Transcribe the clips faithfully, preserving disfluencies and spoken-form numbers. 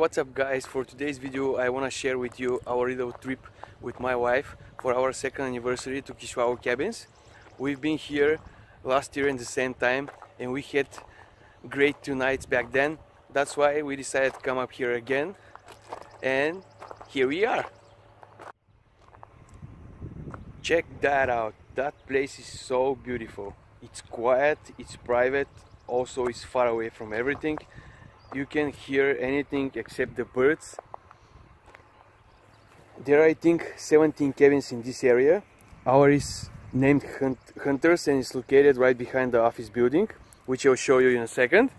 what's up guys, for today's video I want to share with you our little trip with my wife for our second anniversary to Kishauwau cabins. We've been here last year at the same time and we had great two nights back then. That's why we decided to come up here again, and here we are. Check that out, that place is so beautiful. It's quiet, it's private, also it's far away from everything. You can hear anything except the birds. There are, I think, seventeen cabins in this area. Our is named Hunters and is located right behind the office building, which I'll show you in a second.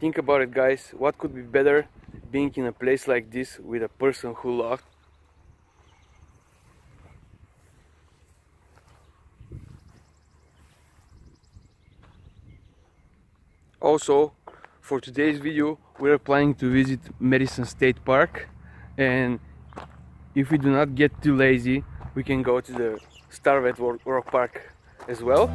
Think about it guys, what could be better being in a place like this with a person who loved. Also, for today's video, we're planning to visit Matthiessen State Park, and if we do not get too lazy, we can go to the Starved Rock Park as well.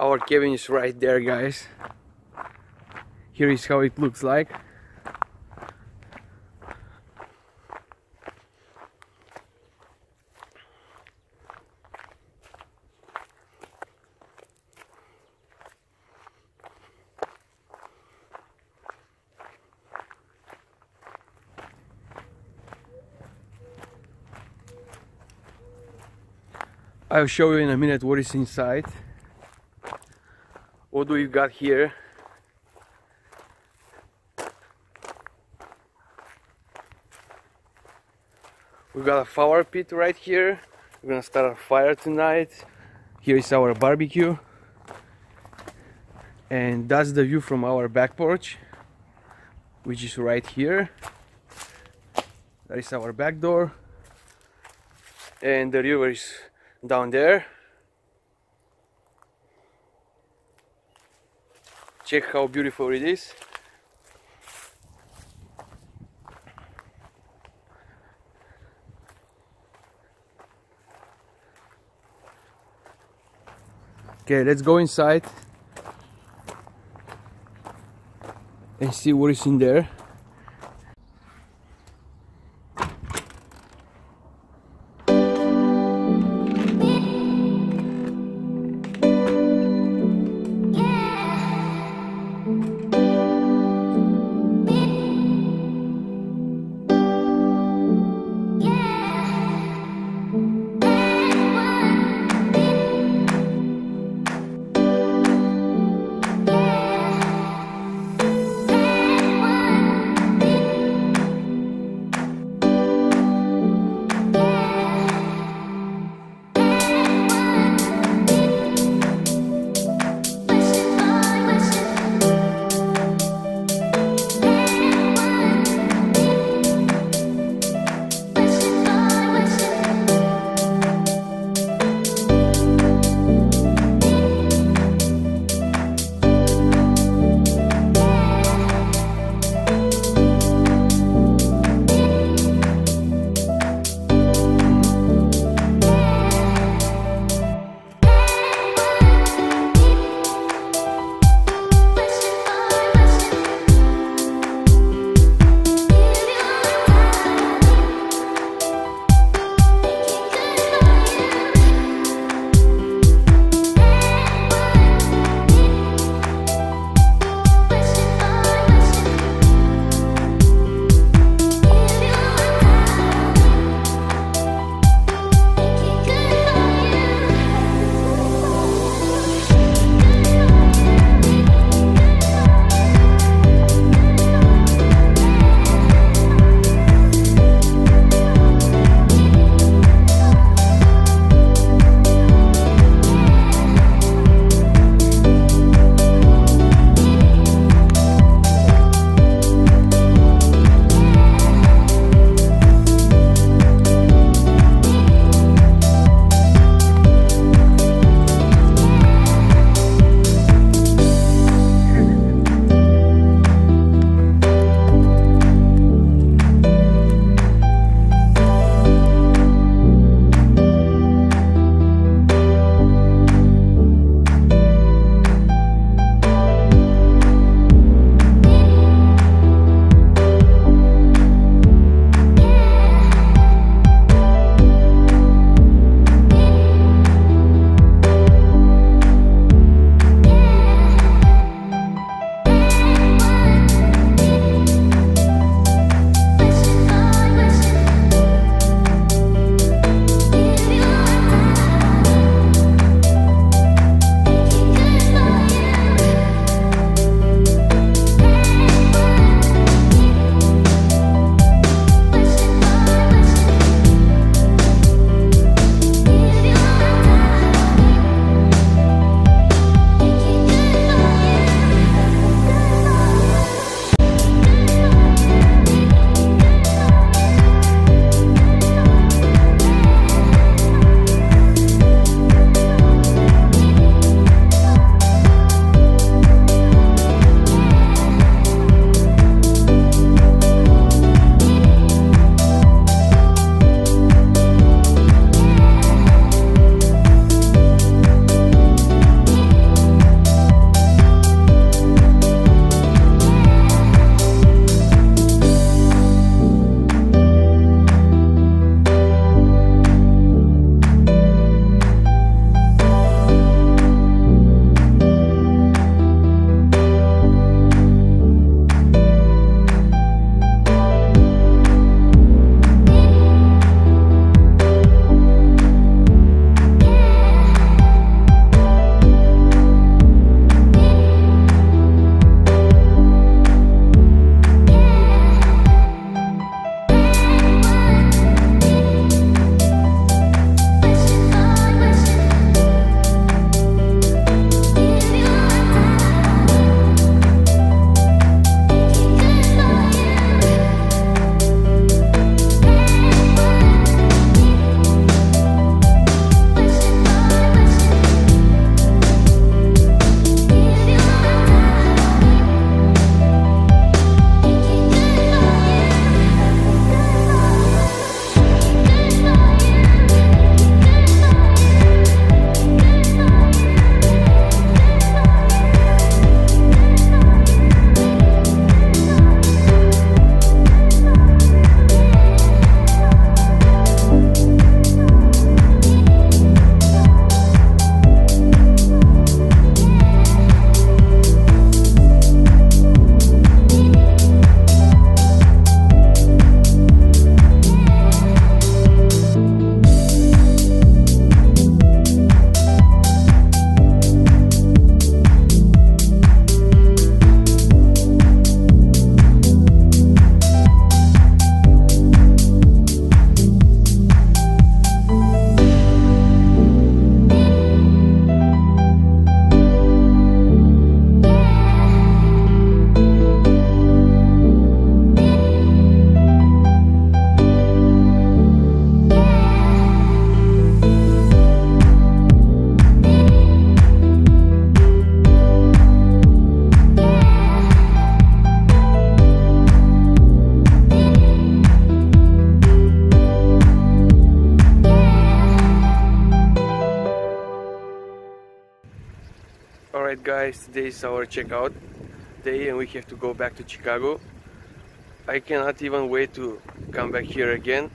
Our cabin is right there guys. Here is how it looks like. I'll show you in a minute what is inside. What do we got here? We got a fire pit right here. We're gonna start a fire tonight. Here is our barbecue. And that's the view from our back porch, which is right here. That is our back door. And the river is down there. Check how beautiful it is. Okay, let's go inside and see what is in there. One. Alright guys, today is our checkout day and we have to go back to Chicago. I cannot even wait to come back here again.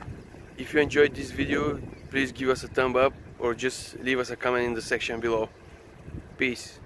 If you enjoyed this video, please give us a thumb up or just leave us a comment in the section below. Peace.